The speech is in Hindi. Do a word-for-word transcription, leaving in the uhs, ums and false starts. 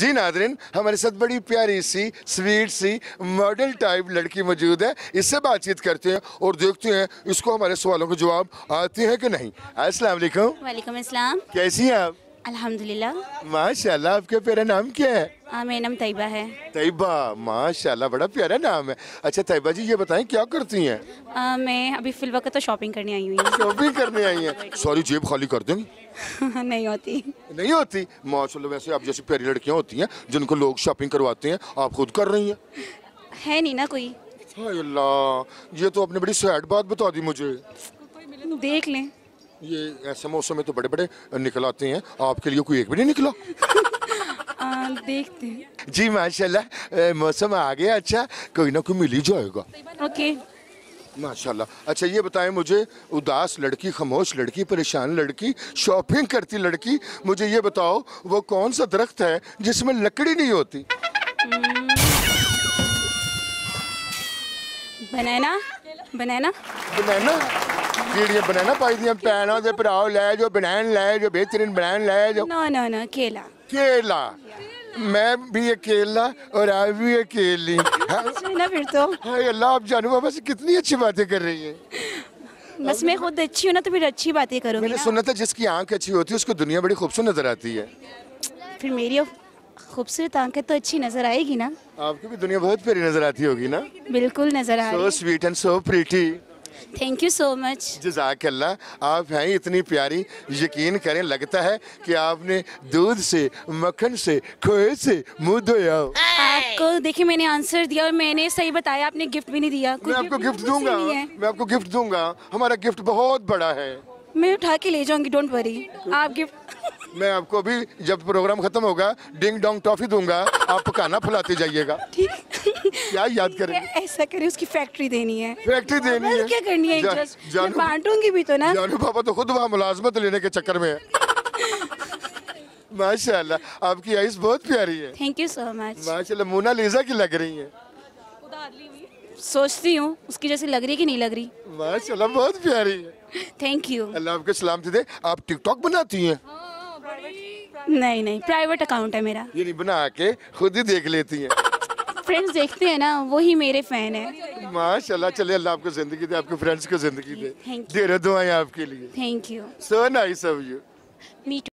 जी नादरीन, हमारे साथ बड़ी प्यारी सी स्वीट सी मॉडल टाइप लड़की मौजूद है। इससे बातचीत करते हैं और देखते हैं इसको हमारे सवालों के जवाब आते हैं कि नहीं। अस्सलाम वालेकुम। वालेकुम अस्सलाम। कैसी हैं आप? अल्हम्दुलिल्लाह। माशाल्लाह। आपके प्यारा नाम क्या है? आ, मेरा नाम तैयबा है। तैयबा, माशाल्लाह बड़ा प्यारा नाम है। अच्छा तैयबा जी, ये बताएं क्या करती हैं? आ, मैं अभी फिल वक्त तो शॉपिंग करने आई हूँ। शॉपिंग करने आई हैं? सॉरी, जेब खाली कर देंगी? नहीं होती। नहीं होती? माशाल्लाह। वैसे आप जैसी प्यारी लड़कियाँ होती हैं जिनको लोग शॉपिंग करवाते हैं, आप खुद कर रही हैं? है नहीं ना कोई। अल्लाह, ये तो आपने बड़ी सैड बात बता दी मुझे। देख लें, ये ऐसे मौसम में तो बड़े बड़े निकल आते हैं, आपके लिए कोई एक भी नहीं निकला। आ, देखते हैं। जी माशाल्लाह, मौसम आ गया, अच्छा कोई ना कोई मिल ही जाएगा। ओके माशाल्लाह। अच्छा ये बताएं मुझे, उदास लड़की, खामोश लड़की, परेशान लड़की, शॉपिंग करती लड़की, मुझे ये बताओ वो कौन सा दरख्त है जिसमें लकड़ी नहीं होती? बनाना। बनाना बनाना ये बनाना पाई दिया पैनों से पराव लाए जो बनैन लाए जो बेहतरीन बनैन लाए जो। नो नो नो, केला। केला। मैं भी अकेला और आप भी अकेली। अच्छा ना फिर तो। अल्लाह, आप जानू बाबा से कितनी अच्छी बातें कर रही है। बस मैं खुद अच्छी हूँ ना तो फिर अच्छी बातें करूँगी। मैंने सुना था जिसकी आंख अच्छी होती है उसको दुनिया बड़ी खूबसूरत नजर आती है। फिर मेरी खूबसूरत आंखें तो अच्छी नजर आएगी ना। आपको भी दुनिया बहुत प्यारी नजर आती होगी ना। बिल्कुल नजर आएगी। So sweet and so pretty. Thank you so much. जज़ाकल्लाह। आप हैं इतनी प्यारी, यकीन करें लगता है कि आपने दूध से, मक्खन से, खोए से मुँह धोया हो। आपको देखिए मैंने आंसर दिया और मैंने सही बताया, आपने गिफ्ट भी नहीं दिया। मैं आपको गिफ्ट दूंगा, मैं आपको गिफ्ट दूंगा। हमारा गिफ्ट बहुत बड़ा है, मैं उठा के ले जाऊंगी, डोंट वरी। आप गिफ्ट मैं आपको अभी जब प्रोग्राम खत्म होगा डिंग डोंग टॉफी दूंगा, आप पकाना फुलाते जाइएगा। क्या याद करेंगे? ऐसा करें, उसकी फैक्ट्री देनी है। फैक्ट्री देनी है क्या करनी है? जा, मैं बांटूंगी भी तो ना। जानू पापा तो खुद वहाँ मुलाजमत लेने के चक्कर में है। माशाल्लाह, आपकी आइस बहुत प्यारी है। Thank you so much. माशाल्लाह, मोना लीजा की लग रही है। सोचती हूँ उसकी जैसी लग रही कि नहीं लग रही। माशाल्लाह बहुत प्यारी है। Thank you. अल्लाह आपके सलामती दे। आप टिकटॉक बनाती हैं? नहीं नहीं, प्राइवेट अकाउंट है मेरा। ये नहीं बना के खुद ही देख लेती हैं? फ्रेंड्स देखते हैं ना, वही मेरे फैन है। माशाल्लाह। चले, अल्लाह आपको जिंदगी दे, आपके फ्रेंड्स को जिंदगी दे। Thank you. दे रहा दुआएं आपके लिए। Thank you. So nice of you.